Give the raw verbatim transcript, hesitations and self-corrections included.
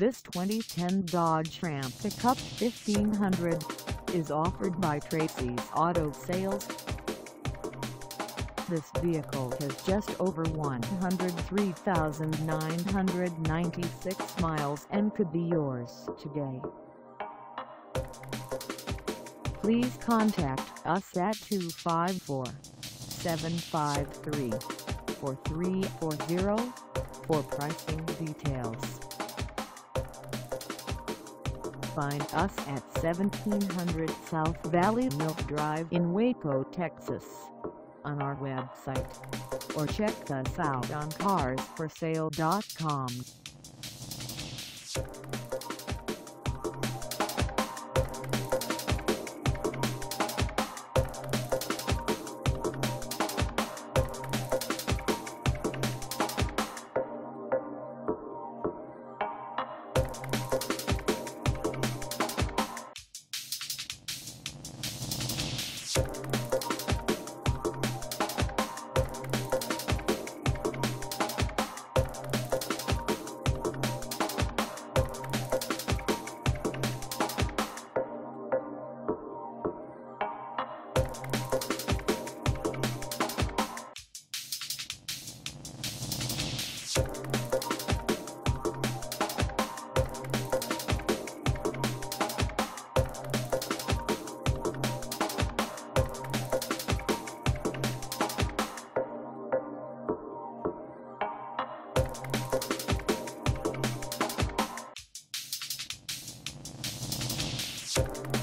This twenty ten Dodge Ram pickup fifteen hundred is offered by Tracy's Auto Sales. This vehicle has just over one hundred three thousand nine hundred ninety-six miles and could be yours today. Please contact us at two five four, seven five three, four three four zero for pricing details. Find us at seventeen hundred South Valley Milk Drive in Waco, Texas, on our website, or check us out on cars for sale dot com. We'll be right back.